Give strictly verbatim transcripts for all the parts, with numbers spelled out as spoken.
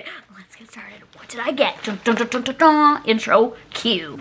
today. Let's get started. What did I get? Dun, dun, dun, dun, dun, dun. Intro cue.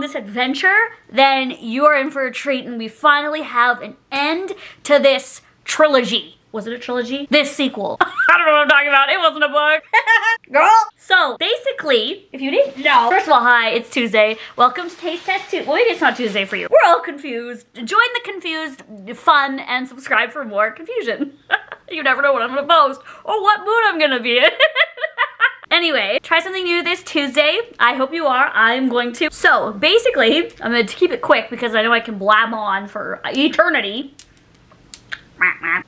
This adventure, then you are in for a treat, and we finally have an end to this trilogy. Was it a trilogy? This sequel. I don't know what I'm talking about. It wasn't a book. Girl. So basically, if you didn't know, first of all, hi, it's Tuesday. Welcome to Taste Test Tuesday. Well, maybe it's not Tuesday for you. We're all confused. Join the confused fun and subscribe for more confusion. You never know what I'm gonna post or what mood I'm gonna be in. Anyway, try something new this Tuesday. I hope you are. I'm going to. So basically, I'm going to keep it quick because I know I can blab on for eternity.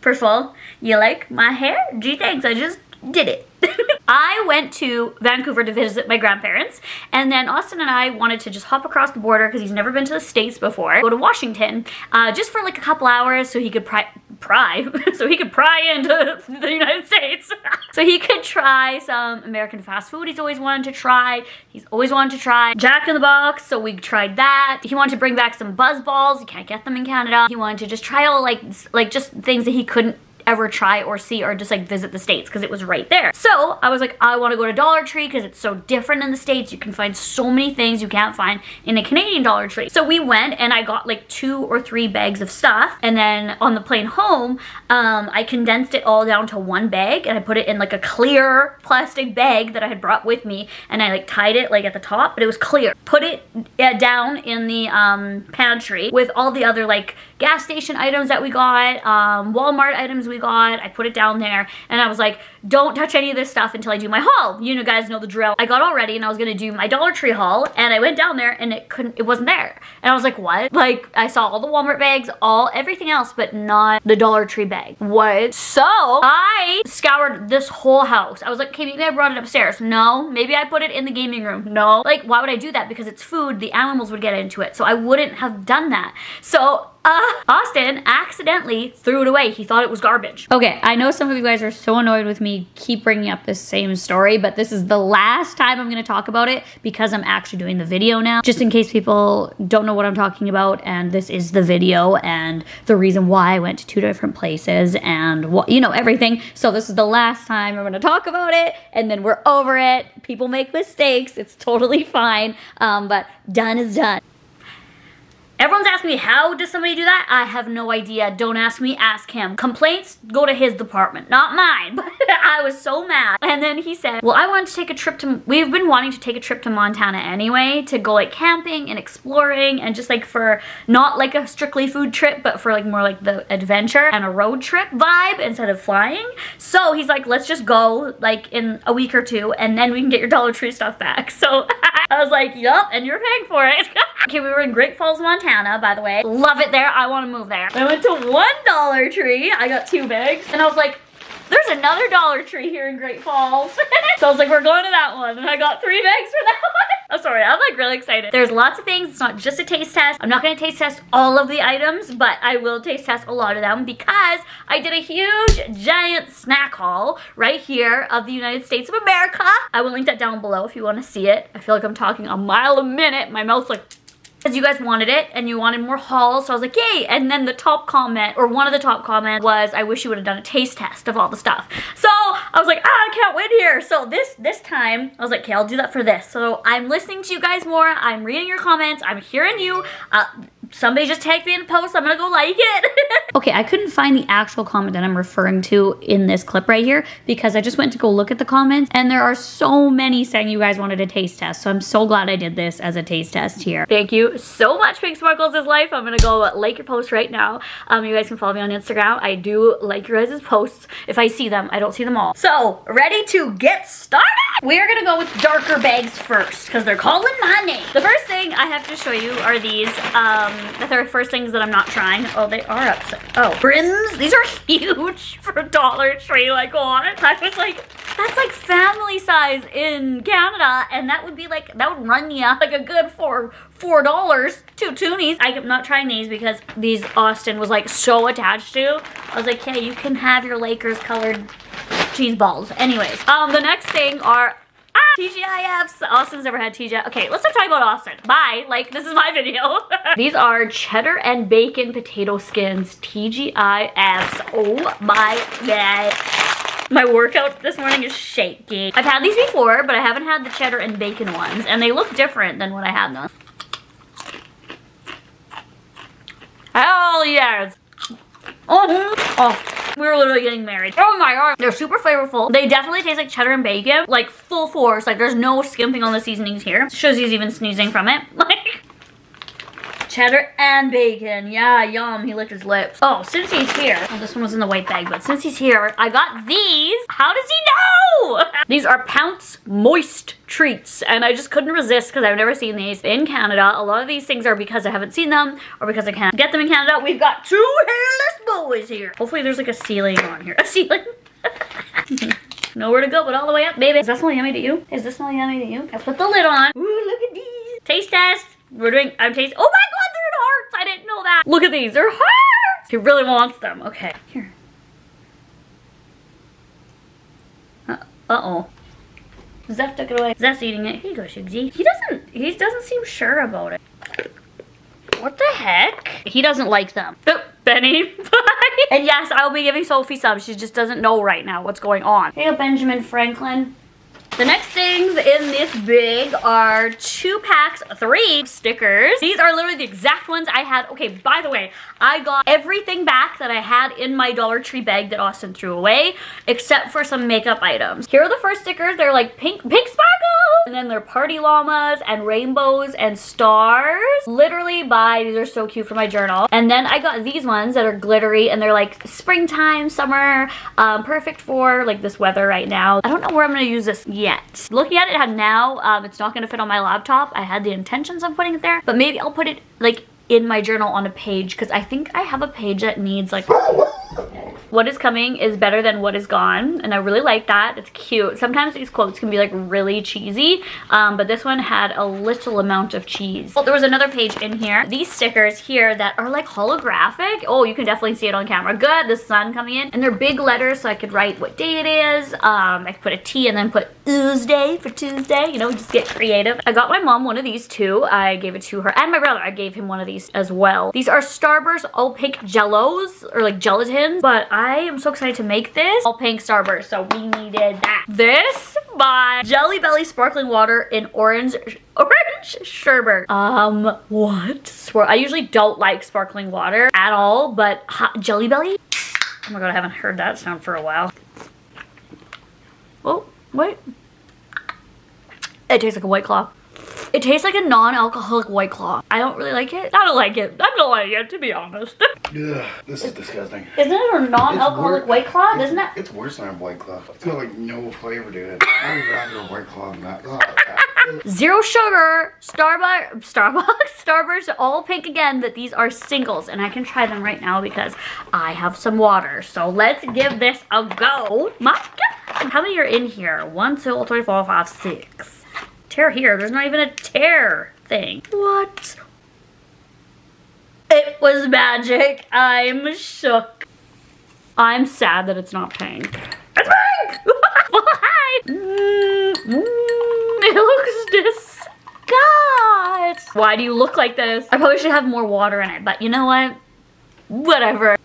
First of all, you like my hair? Gee, thanks. I just did it. I went to Vancouver to visit my grandparents, and then Austin and I wanted to just hop across the border because he's never been to the States before. Go to Washington uh, just for like a couple hours so he could pri pry, so he could pry into the United States. So he could try some American fast food he's always wanted to try. He's always wanted to try Jack in the Box, so we tried that. He wanted to bring back some Buzz Balls. You can't get them in Canada. He wanted to just try all like like just things that he couldn't ever try or see or just like visit the States because it was right there. So I was like, I want to go to Dollar Tree because it's so different in the States. You can find so many things you can't find in a Canadian Dollar Tree. So we went and I got like two or three bags of stuff, and then on the plane home um, I condensed it all down to one bag and I put it in like a clear plastic bag that I had brought with me, and I like tied it like at the top, but it was clear. Put it uh, down in the um, pantry with all the other like gas station items that we got, um, Walmart items we We got. I put it down there and I was like, don't touch any of this stuff until I do my haul. You know, guys know the drill. I got all ready and I was gonna do my Dollar Tree haul, and I went down there and it couldn't, it wasn't there. And I was like, what? Like, I saw all the Walmart bags, all everything else, but not the Dollar Tree bag. What? So I scoured this whole house. I was like, okay, maybe I brought it upstairs. No. Maybe I put it in the gaming room. No. Like, why would I do that? Because it's food, the animals would get into it. So I wouldn't have done that. So Uh, Austin accidentally threw it away. He thought it was garbage. Okay, I know some of you guys are so annoyed with me keep bringing up this same story, but this is the last time I'm gonna talk about it because I'm actually doing the video now. Just in case people don't know what I'm talking about, and this is the video and the reason why I went to two different places and what, you know, everything. So this is the last time I'm gonna talk about it, and then we're over it. People make mistakes. It's totally fine, um, but done is done. Everyone's asking me, how does somebody do that? I have no idea. Don't ask me, ask him. Complaints go to his department, not mine. But I was so mad. And then he said, well, I wanted to take a trip to, we've been wanting to take a trip to Montana anyway, to go like camping and exploring and just like for, not like a strictly food trip, but for like more like the adventure and a road trip vibe instead of flying. So he's like, let's just go like in a week or two and then we can get your Dollar Tree stuff back. So I was like, yup, and you're paying for it. Okay, we were in Great Falls, Montana, by the way. Love it there. I want to move there. I went to one Dollar Tree. I got two bags. And I was like, there's another Dollar Tree here in Great Falls. So I was like, we're going to that one. And I got three bags for that one. I'm sorry, I'm like really excited. There's lots of things. It's not just a taste test. I'm not going to taste test all of the items, but I will taste test a lot of them because I did a huge, giant snack haul right here of the United States of America. I will link that down below if you want to see it. I feel like I'm talking a mile a minute. My mouth's like... because you guys wanted it and you wanted more hauls, so I was like, yay! And then the top comment, or one of the top comments was, I wish you would have done a taste test of all the stuff. So I was like, ah, I can't win here. So this this time, I was like, okay, I'll do that for this. So I'm listening to you guys more, I'm reading your comments, I'm hearing you. Uh, Somebody just tagged me in a post, I'm gonna go like it. Okay, I couldn't find the actual comment that I'm referring to in this clip right here because I just went to go look at the comments and there are so many saying you guys wanted a taste test. So I'm so glad I did this as a taste test here. Thank you so much, Pink Sparkles is Life. I'm gonna go like your post right now. Um, you guys can follow me on Instagram. I do like your guys' posts. If I see them, I don't see them all. So, ready to get started? We're gonna go with darker bags first because they're calling my name. The first thing I have to show you are these, um, that are the first things that I'm not trying. Oh, they are upset. Oh, brims. These are huge for Dollar Tree, like, on. I was like, That's like family size in Canada, and that would be like, that would run ya like a good four four dollars, two toonies. I'm not trying these because these Austin was like so attached to. I was like, yeah, you can have your Lakers colored cheese balls. Anyways, um, the next thing are T G I Fs. Austin's never had T G I F. Okay, let's stop talking about Austin. Bye. Like, this is my video. These are cheddar and bacon potato skins. T G I Fs. Oh my god. My workout this morning is shaking. I've had these before, but I haven't had the cheddar and bacon ones. And they look different than what I had them. Hell yes. Oh. Oh. We're literally getting married. Oh my god. They're super flavorful. They definitely taste like cheddar and bacon. Like full force. Like there's no skimping on the seasonings here. Shizzy's even sneezing from it. Like cheddar and bacon. Yeah, yum. He licked his lips. Oh, since he's here. Oh, this one was in the white bag, but since he's here, I got these. How does he know? These are Pounce Moist Treats, and I just couldn't resist because I've never seen these in Canada. A lot of these things are because I haven't seen them or because I can't get them in Canada. We've got two hairless boys here. Hopefully there's like a ceiling on here. A ceiling? Nowhere to go but all the way up, baby. Does that smell yummy to you? Is this smell yummy to you? I put the lid on. Ooh, look at these. Taste test. We're doing, I'm tasting. Oh my god, they're in hearts. I didn't know that. Look at these. They're hearts. He really wants them. Okay. Here. Uh-oh. Zeph took it away. Zeph's eating it. Here you go, Shigzy. He doesn't, he doesn't seem sure about it. What the heck? He doesn't like them. Oh, Benny, bye. And yes, I'll be giving Sophie some. She just doesn't know right now what's going on. Hey, Benjamin Franklin. The next things in this big are two packs, three stickers. These are literally the exact ones I had. Okay, by the way, I got everything back that I had in my Dollar Tree bag that Austin threw away, except for some makeup items. Here are the first stickers. They're like pink, pink sparkles, and then they're party llamas and rainbows and stars. Literally, bye. These are so cute for my journal. And then I got these ones that are glittery, and they're like springtime, summer, um, perfect for like this weather right now. I don't know where I'm gonna use this yet. Yet. Looking at it now, um, it's not going to fit on my laptop. I had the intentions of putting it there, but maybe I'll put it like in my journal on a page because I think I have a page that needs like what is coming is better than what is gone, and I really like that. It's cute. Sometimes these quotes can be like really cheesy, um, but this one had a little amount of cheese. Well, there was another page in here. These stickers here that are like holographic. Oh, you can definitely see it on camera. Good, the sun coming in, and they're big letters, so I could write what day it is. Um, I could put a T and then put Tuesday for Tuesday. You know, just get creative. I got my mom one of these too. I gave it to her, and my brother. I gave him one of these as well. These are Starburst all pink jellos or like gelatins, but I am so excited to make this all pink Starburst, so we needed that. This by Jelly Belly sparkling water in orange orange sherbet. Um, what? Swear, I usually don't like sparkling water at all, but hot Jelly Belly? Oh my god, I haven't heard that sound for a while. Oh, wait. It tastes like a White Claw. It tastes like a non-alcoholic White Claw. I don't really like it. I don't like it. I don't like it, to be honest. Ugh, this is disgusting. Isn't it a non-alcoholic White Claw? Isn't it? It's worse than a White Claw. It's got like no flavor to it. I would rather a White Claw than that. Zero sugar, Starbucks, Starbucks, Starburst, all pink again, but these are singles, and I can try them right now because I have some water. So let's give this a go. My God. How many are in here? One, two, three, four, five, six. Tear here. There's not even a tear thing. What? It was magic. I'm shook. I'm sad that it's not pink. It's pink! Why? Mm, mm, it looks disgusting. Why do you look like this? I probably should have more water in it, but you know what? Whatever.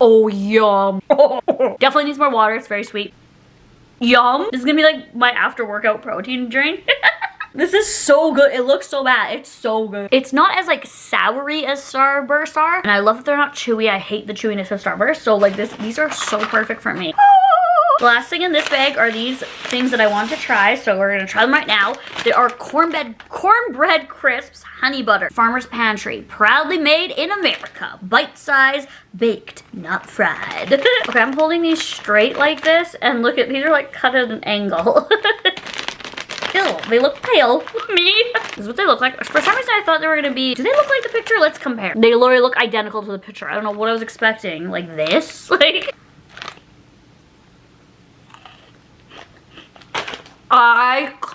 Oh, yum. Definitely needs more water. It's very sweet. Yum. This is gonna be like my after workout protein drink. This is so good. It looks so bad. It's so good. It's not as like soury as Starburst are, and I love that they're not chewy. I hate the chewiness of Starburst, so like this, these are so perfect for me. The last thing in this bag are these things that I want to try, so we're gonna try them right now. They are cornbread, cornbread crisps, honey butter, Farmer's Pantry, proudly made in America, bite-sized, baked, not fried. Okay, I'm holding these straight like this, and look at these are like cut at an angle. Ew, they look pale. Me. This is what they look like. For some reason, I thought they were gonna be. Do they look like the picture? Let's compare. They literally look identical to the picture. I don't know what I was expecting. Like this, like.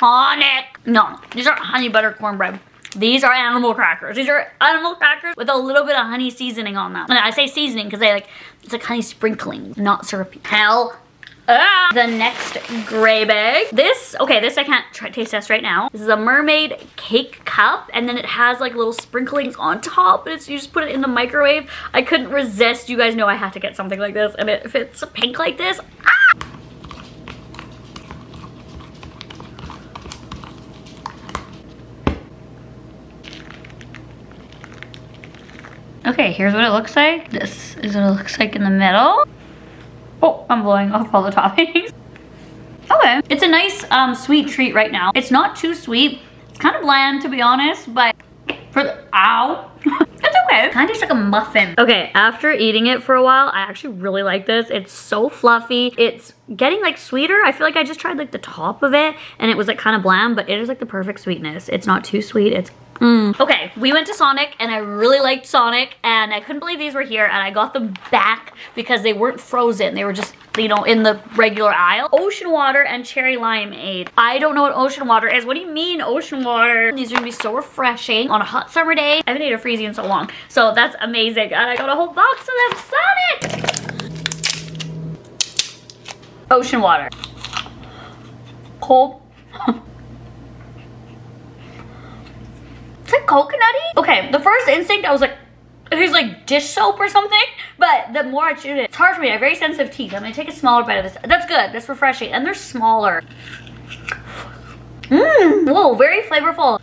Sonic. No, these aren't honey butter cornbread. These are animal crackers. These are animal crackers with a little bit of honey seasoning on them. And I say seasoning because they like, it's like honey sprinkling, not syrupy. Hell. Ah! The next gray bag. This, okay, this I can't try, taste test right now. This is a mermaid cake cup, and then it has like little sprinklings on top. It's, you just put it in the microwave. I couldn't resist. You guys know I had to get something like this, and it, if it's pink like this, ah! Okay, here's what it looks like. This is what it looks like in the middle. Oh, I'm blowing off all the toppings. Okay, it's a nice um, sweet treat right now. It's not too sweet. It's kind of bland, to be honest, but for the, ow. It's okay. Kind of tastes like a muffin. Okay, after eating it for a while, I actually really like this. It's so fluffy. It's getting like sweeter. I feel like I just tried like the top of it and it was like kind of bland, but it is like the perfect sweetness. It's not too sweet. It's Mm. Okay, we went to Sonic and I really liked Sonic and I couldn't believe these were here and I got them back because they weren't frozen. They were just, you know, in the regular aisle. Ocean water and cherry limeade. I don't know what ocean water is. What do you mean ocean water? These are gonna be so refreshing on a hot summer day. I haven't eaten a freezy in so long. So that's amazing. And I got a whole box of them. Sonic! Ocean water. Cold. Coconutty? Okay, the first instinct I was like, here's like dish soap or something, but the more I chewed it, it's hard for me. I have very sensitive teeth. I'm gonna take a smaller bite of this. That's good, that's refreshing, and they're smaller. Mmm, whoa, very flavorful.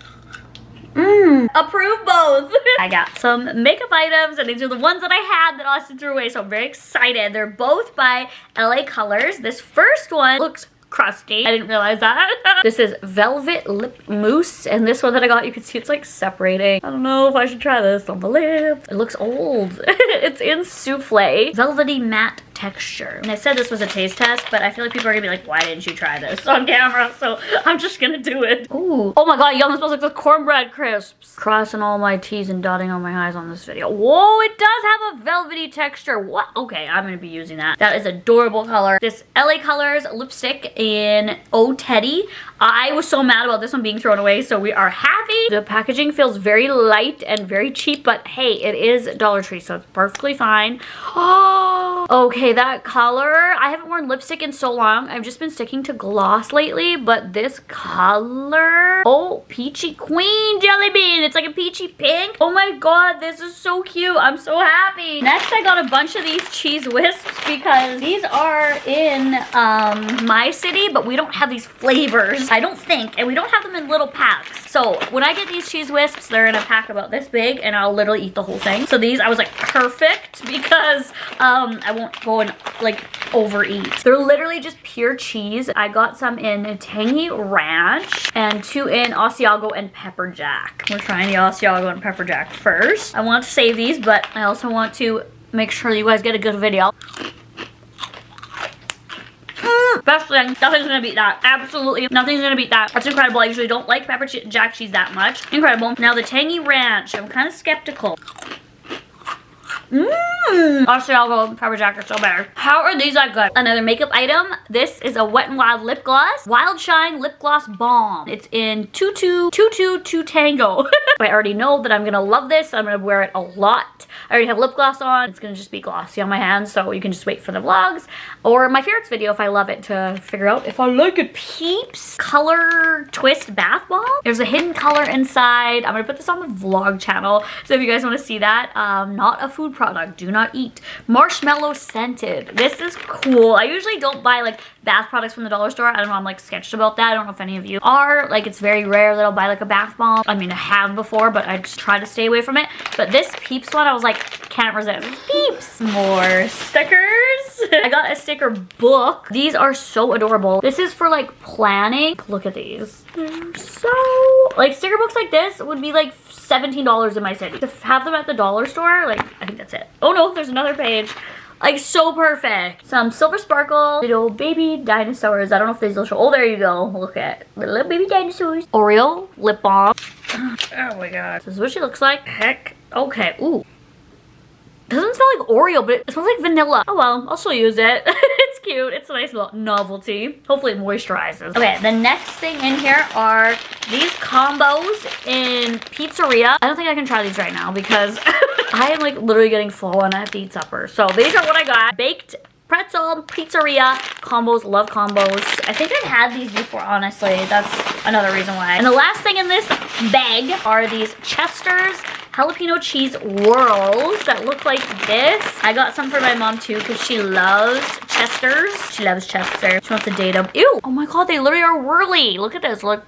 Mmm, approve both. I got some makeup items, and these are the ones that I had that Austin threw away, so I'm very excited. They're both by L A Colors. This first one looks crusty. I didn't realize that. This is Velvet Lip Mousse, and this one that I got, you can see it's like separating. I don't know if I should try this on the lip. It looks old. It's in souffle. Velvety matte texture. And I said this was a taste test, but I feel like people are gonna be like, why didn't you try this on camera? So I'm just gonna do it. Ooh. Oh my god, yum, this smells like the cornbread crisps. Crossing all my T's and dotting all my I's on this video. Whoa, it does have a velvety texture. What? Okay, I'm gonna be using that. That is adorable color. This L A Colors lipstick in Oh Teddy. I was so mad about this one being thrown away, so we are happy. The packaging feels very light and very cheap, but hey, it is Dollar Tree, so it's perfectly fine. Oh, okay. That color, I haven't worn lipstick in so long. I've just been sticking to gloss lately, but this color, oh, peachy queen jelly bean. It's like a peachy pink. Oh my god, this is so cute. I'm so happy. Next, I got a bunch of these Cheez Whisps because these are in um, my city, but we don't have these flavors, I don't think, and we don't have them in little packs. So when I get these Cheez Whisps, they're in a pack about this big, and I'll literally eat the whole thing. So these, I was like, perfect, because um, I won't go and like overeat. They're literally just pure cheese. I got some in Tangy Ranch and two in Asiago and Pepper Jack. We're trying the Asiago and Pepper Jack first. I want to save these, but I also want to make sure you guys get a good video. Mm, best thing. Nothing's gonna beat that. Absolutely nothing's gonna beat that. That's incredible. I usually don't like Pepper Jack cheese that much. Incredible. Now the Tangy Ranch. I'm kind of skeptical. Mmm! Asiago and Pepper Jack are so better. How are these that good? Another makeup item. This is a Wet n Wild lip gloss. Wild Shine Lip Gloss Balm. It's in two two two two two Tango. I already know that I'm gonna love this. I'm gonna wear it a lot. I already have lip gloss on. It's gonna just be glossy on my hands, so you can just wait for the vlogs or my favorites video if I love it to figure out if I like it. Peeps Color Twist Bath Bomb. There's a hidden color inside. I'm gonna put this on the vlog channel, so if you guys wanna see that, um, not a food product, do not eat. Marshmallow Scented. This is cool. I usually don't buy like bath products from the dollar store. I don't know, I'm like sketched about that. I don't know if any of you are. Like, it's very rare that I'll buy like a bath bomb. I mean, I have before, but I just try to stay away from it. But this Peeps one, I was like, can't resist. Peeps! More stickers. I got a sticker book. These are so adorable. This is for like planning. Look at these. They're so, like, sticker books like this would be like seventeen dollars in my city. To have them at the dollar store, like, I think that's it. Oh no, there's another page. Like, so perfect. Some Silver Sparkle, little baby dinosaurs. I don't know if these will show. Oh, there you go. Look at little baby dinosaurs. Oreo lip balm. Oh my god. This is what she looks like. Heck. Okay. Ooh. Doesn't smell like Oreo, but it smells like vanilla. Oh well, I'll still use it. It's cute. cute. It's a nice little novelty. Hopefully it moisturizes. Okay, the next thing in here are these combos in pizzeria. I don't think I can try these right now because I am like literally getting full and I have to eat supper. So these are what I got. Baked pretzel, pizzeria, combos. Love combos. I think I've had these before, honestly. That's another reason why. And the last thing in this bag are these Chester's jalapeno cheese whirls that look like this. I got some for my mom too because she loves Chester's. She loves Chester. She wants to date them. Ew! Oh my god, they literally are whirly. Look at this. Look.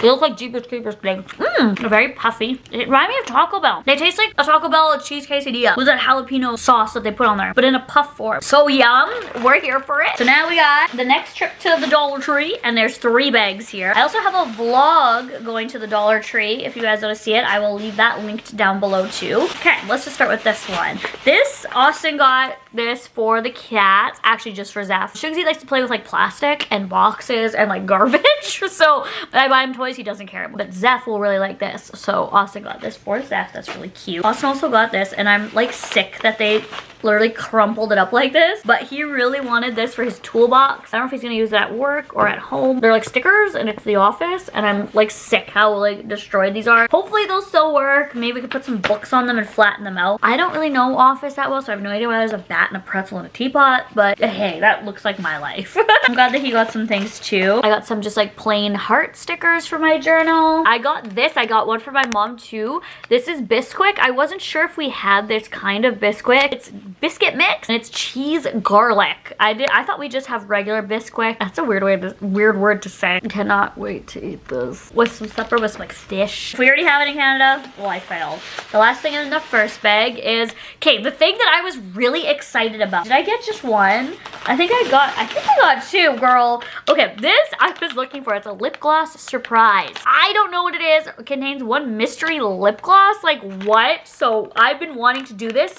They look like Jeepers Creepers thing. Mmm, they're very puffy. It reminds me of Taco Bell. They taste like a Taco Bell cheese quesadilla with that jalapeno sauce that they put on there, but in a puff form. So yum, we're here for it. So now we got the next trip to the Dollar Tree, and there's three bags here. I also have a vlog going to the Dollar Tree. If you guys want to see it, I will leave that linked down below too. Okay, let's just start with this one. This, Austin got this for the cat, actually just for Zeph. Shugsy likes to play with like plastic and boxes and like garbage. So when I buy him toys, he doesn't care, but Zeph will really like this. So Austin got this for Zeph. That's really cute. Austin also got this, and I'm like sick that they literally crumpled it up like this, but he really wanted this for his toolbox. I don't know if he's gonna use it at work or at home. They're like stickers and it's the office, and I'm like sick how like destroyed these are. Hopefully they'll still work. Maybe we could put some books on them and flatten them out. I don't really know office that well, so I have no idea why there's a bat and a pretzel and a teapot, but hey, that looks like my life. I'm glad that he got some things too. I got some just like plain heart stickers for my journal. I got this. I got one for my mom too. This is Bisquick. I wasn't sure if we had this kind of Bisquick. It's biscuit mix and it's cheese garlic. I did I thought we just have regular Bisquick. That's a weird way to weird word to say. I cannot wait to eat this with some supper with some like fish. If we already have it in Canada, well, I failed. The last thing in the first bag is, okay, the thing that I was really excited about. Did I get just one? I think I got I think I got two, girl. Okay, this I was looking for. It's a lip gloss surprise. I don't know what it is. It contains one mystery lip gloss. Like what? So I've been wanting to do this.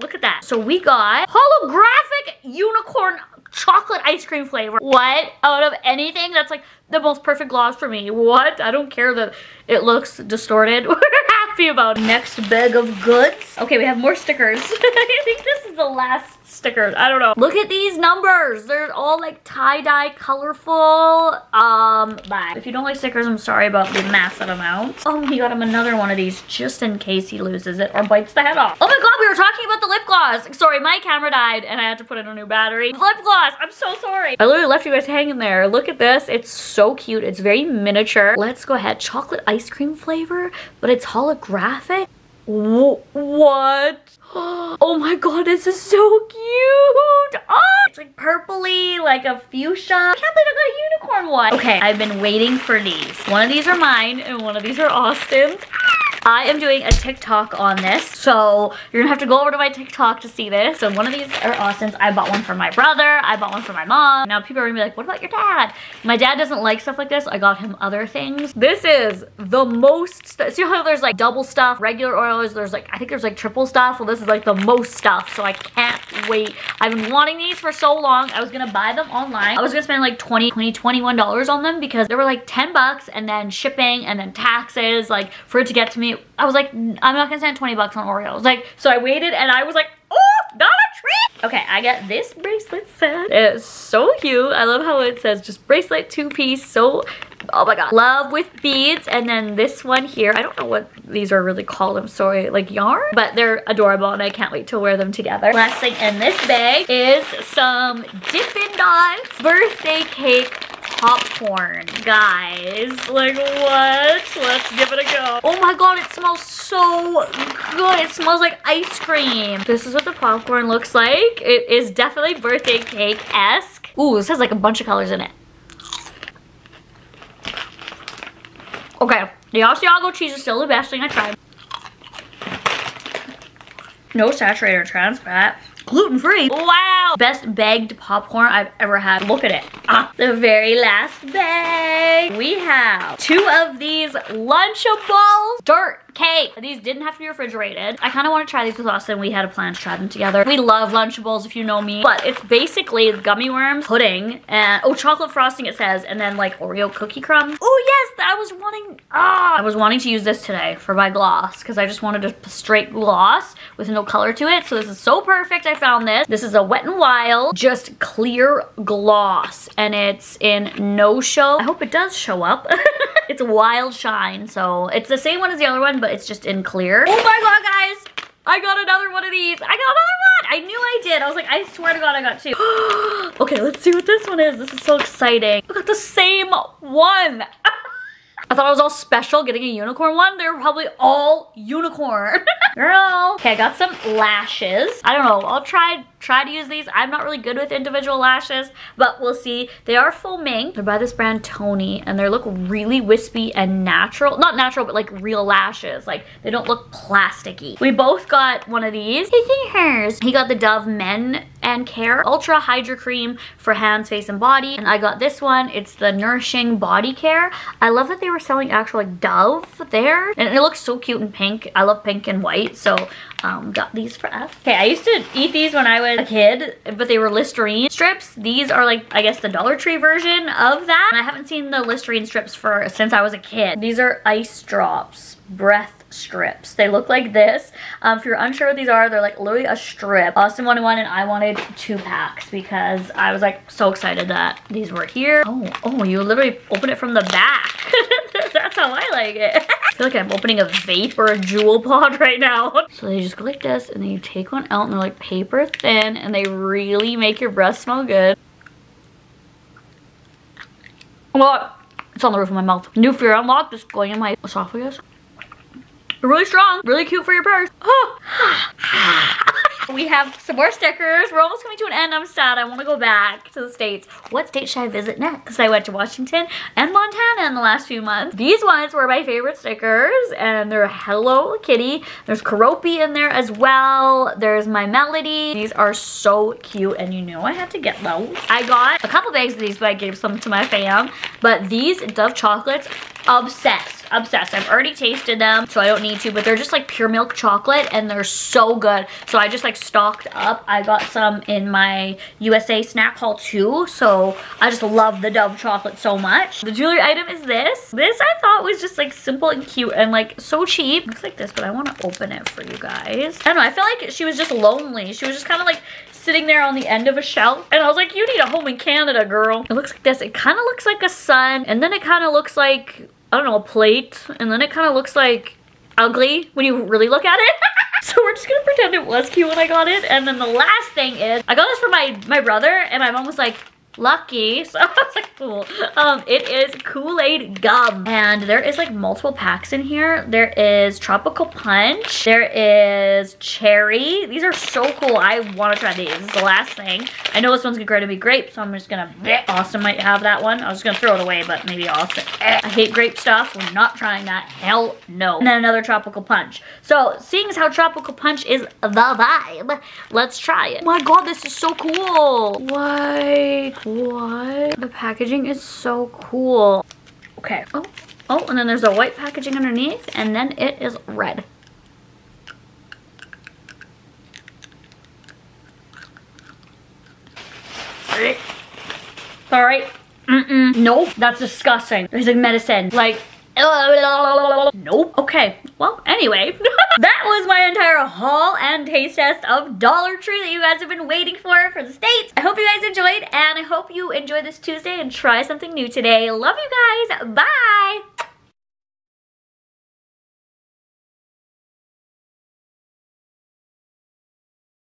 Look at that. So we got holographic unicorn chocolate ice cream flavor. What? Out of anything, that's like the most perfect gloss for me. What? I don't care that it looks distorted. We're happy about it. Next bag of goods. Okay, we have more stickers. I think this is the last stickers. I don't know. Look at these numbers. They're all like tie-dye colorful. Um, bye. If you don't like stickers, I'm sorry about the massive amount. Oh, he got him another one of these just in case he loses it or bites the head off. Oh my god, we were talking about the lip gloss. Sorry, my camera died and I had to put in a new battery. Lip gloss, I'm so sorry. I literally left you guys hanging there. Look at this. It's so cute. It's very miniature. Let's go ahead. Chocolate ice cream flavor, but it's holographic. Wh what? Oh my god, this is so cute! Oh, it's like purpley, like a fuchsia. I can't believe I got a unicorn one. Okay, I've been waiting for these. One of these are mine and one of these are Austin's. I am doing a TikTok on this, so you're gonna have to go over to my TikTok to see this. So one of these are Austin's. I bought one for my brother. I bought one for my mom. Now people are gonna be like, what about your dad? My dad doesn't like stuff like this. I got him other things. This is the most stuff. See how there's like double stuff, regular Oreos, there's like, I think there's like triple stuff. Well, this is like the most stuff, so I can't wait. I've been wanting these for so long. I was gonna buy them online. I was gonna spend like twenty, twenty, twenty-one dollars on them because they were like ten bucks and then shipping and then taxes, like for it to get to me. I was like, I'm not gonna spend twenty bucks on Oreos. Like, so I waited and I was like, oh, Dollar Tree! Okay, I got this bracelet set. It's so cute. I love how it says just bracelet two-piece. So, oh my god. Love with beads. And then this one here. I don't know what these are really called. I'm sorry. Like yarn? But they're adorable and I can't wait to wear them together. Last thing in this bag is some Dippin' Dots birthday cake popcorn. Guys, like what? Let's give it a go. Oh my god, it smells so good. It smells like ice cream. This is what the popcorn looks like. It is definitely birthday cake-esque. Ooh, this has like a bunch of colors in it. Okay, the Asiago cheese is still the best thing I tried. No saturated or trans fat. Gluten-free. Wow! Best bagged popcorn I've ever had. Look at it. Ah. The very last bag. We have two of these Lunchables dirt cake. These didn't have to be refrigerated. I kind of want to try these with Austin. We had a plan to try them together. We love Lunchables, if you know me, but it's basically gummy worms, pudding, and oh, chocolate frosting it says, and then like Oreo cookie crumbs. Oh yes, I was wanting, ah, I was wanting to use this today for my gloss because I just wanted a straight gloss with no color to it. So this is so perfect. I found this. This is a Wet n Wild just clear gloss, and it's in No Show. I hope it does show up. It's Wild Shine, so it's the same one as the other one, but it's just in clear. Oh my god, guys, I got another one of these. I got another one. I knew I did. I was like, I swear to god, I got two. Okay, let's see what this one is. This is so exciting. I got the same one. I thought I was all special getting a unicorn one. They're probably all unicorn. Girl. Okay, I got some lashes. I don't know. I'll try try to use these. I'm not really good with individual lashes, but we'll see. They are full mink. They're by this brand Tony, and they look really wispy and natural. Not natural, but like real lashes. Like, they don't look plasticky. We both got one of these. He got the Dove Men and Care Ultra Hydro Cream for hands, face, and body. And I got this one. It's the Nourishing Body Care. I love that they were selling actual like Dove there. And it looks so cute in pink. I love pink and white. So um, got these for us. Okay, I used to eat these when I was a kid, but they were Listerine strips. These are like, I guess, the Dollar Tree version of that. And I haven't seen the Listerine strips for since I was a kid. These are Ice Drops breath strips. They look like this. Um, if you're unsure what these are, they're like literally a strip. Austin wanted one and I wanted two packs because I was like so excited that these were here. Oh, oh, you literally open it from the back. That's how I like it. I feel like I'm opening a vape or a jewel pod right now. So they just go like this and then you take one out and they're like paper thin and they really make your breath smell good. Well, it's on the roof of my mouth. New fear unlocked, just going in my esophagus. Really strong, really cute for your purse. Oh. We have some more stickers. We're almost coming to an end. I'm sad. I want to go back to the States. What state should I visit next? I went to Washington and Montana in the last few months. These ones were my favorite stickers, and they're Hello Kitty. There's Karopi in there as well. There's My Melody. These are so cute, and you know I had to get those. I got a couple bags of these, but I gave some to my fam. But these Dove chocolates, obsessed, obsessed. I've already tasted them, so I don't need to, but they're just like pure milk chocolate, and they're so good. So I just like stocked up. I got some in my U S A snack haul too, so I just love the Dove chocolate so much. The jewelry item is this. This I thought was just like simple and cute and like so cheap. Looks like this, but I want to open it for you guys. I don't know, I feel like she was just lonely. She was just kind of like sitting there on the end of a shelf, and I was like, you need a home in Canada, girl. It looks like this. It kind of looks like a sun, and then it kind of looks like, I don't know, a plate, and then it kind of looks like ugly when you really look at it. So we're just gonna pretend it was cute when I got it. And then the last thing is, I got this for my my brother, and my mom was like, lucky. So I was like, cool. Um, it is Kool-Aid gum. And there is like multiple packs in here. There is Tropical Punch. There is Cherry. These are so cool. I want to try these. This is the last thing. I know this one's going to be grape, so I'm just going to... Bleh. Austin might have that one. I was going to throw it away, but maybe Austin... Eh. I hate grape stuff. We're not trying that. Hell no. And then another Tropical Punch. So, seeing as how Tropical Punch is the vibe, let's try it. Oh my god, this is so cool. Like... What? The packaging is so cool. Okay. Oh, oh, and then there's a white packaging underneath, and then it is red. It's all right. Mm-mm. Nope. That's disgusting. It's like medicine. Like, nope. Okay. Well, anyway. That was my entire haul and taste test of Dollar Tree that you guys have been waiting for for the States. I hope you guys enjoyed, and I hope you enjoy this Tuesday and try something new today. Love you guys. Bye.